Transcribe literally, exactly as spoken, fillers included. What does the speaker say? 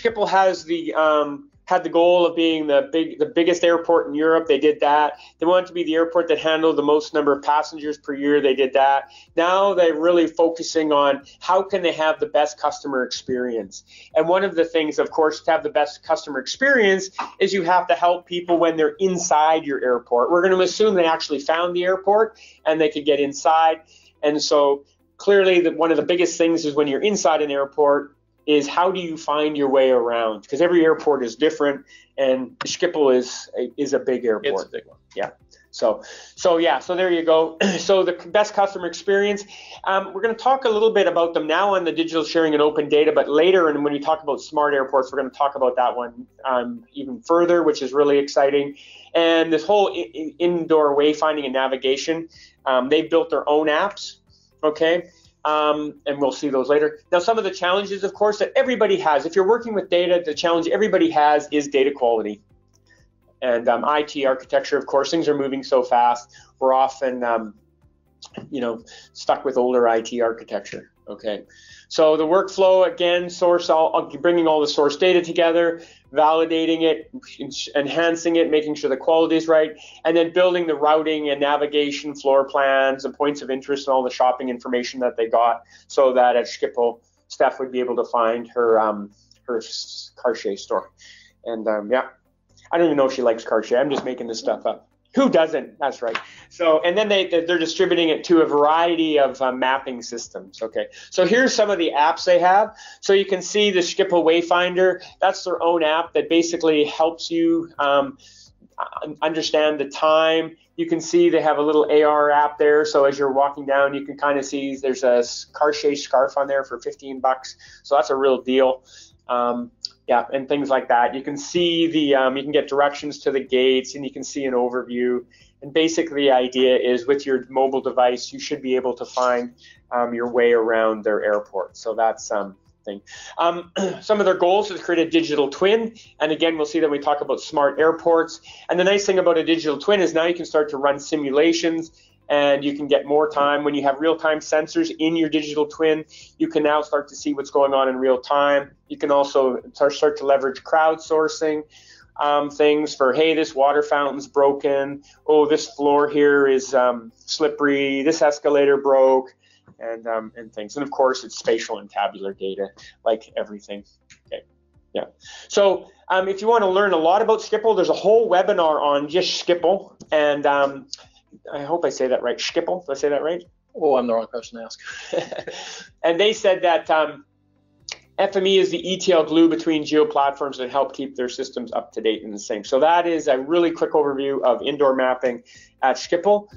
Schiphol has the um, had the goal of being the big the biggest airport in Europe. They did that. They wanted to be the airport that handled the most number of passengers per year. They did that. Now they're really focusing on how can they have the best customer experience. And one of the things, of course, to have the best customer experience is you have to help people when they're inside your airport. We're going to assume they actually found the airport and they could get inside. And so clearly the, one of the biggest things is when you're inside an airport is how do you find your way around? Because every airport is different, and Schiphol is a, is a big airport. It's a big one. Yeah. So, so yeah, so there you go. So the best customer experience. Um, we're going to talk a little bit about them now on the digital sharing and open data, but later, and when we talk about smart airports, we're going to talk about that one um, even further, which is really exciting. And this whole in in indoor wayfinding and navigation, um, they've built their own apps. Okay. Um, and we'll see those later. Now, some of the challenges, of course, that everybody has. If you're working with data, the challenge everybody has is data quality. And um, I T architecture, of course, things are moving so fast. We're often, um, you know, stuck with older I T architecture. Okay. So the workflow, again, source, all, bringing all the source data together, validating it, enhancing it, making sure the quality is right, and then building the routing and navigation, floor plans, and points of interest, and all the shopping information that they got, so that at Schiphol, Steph would be able to find her um, her Cartier store. And um, yeah, I don't even know if she likes Cartier. I'm just making this stuff up. Who doesn't? That's right. So, and then they, they're distributing it to a variety of uh, mapping systems. Okay. So here's some of the apps they have. So you can see the Schiphol Wayfinder. That's their own app that basically helps you um, understand the time. You can see they have a little A R app there. So as you're walking down, you can kind of see there's a Cartier scarf on there for fifteen bucks. So that's a real deal. Um, Yeah, and things like that. You can see the, um, you can get directions to the gates, and you can see an overview. And basically the idea is with your mobile device, you should be able to find um, your way around their airport. So that's um, thing. Um, some of their goals is to create a digital twin. And again, we'll see that when we talk about smart airports. And the nice thing about a digital twin is now you can start to run simulations, and you can get more time. When you have real-time sensors in your digital twin, you can now start to see what's going on in real time. You can also start to leverage crowdsourcing um, things for, hey, this water fountain's broken. Oh, this floor here is um, slippery. This escalator broke, and, um, and things. And of course, it's spatial and tabular data, like everything. Okay. Yeah. So um, if you want to learn a lot about Schiphol, there's a whole webinar on just Schiphol, and um, I hope I say that right. Schiphol, did I say that right? Oh, I'm the wrong person to ask. And they said that um, F M E is the E T L glue between geo platforms and help keep their systems up to date and the same. So that is a really quick overview of indoor mapping at Schiphol.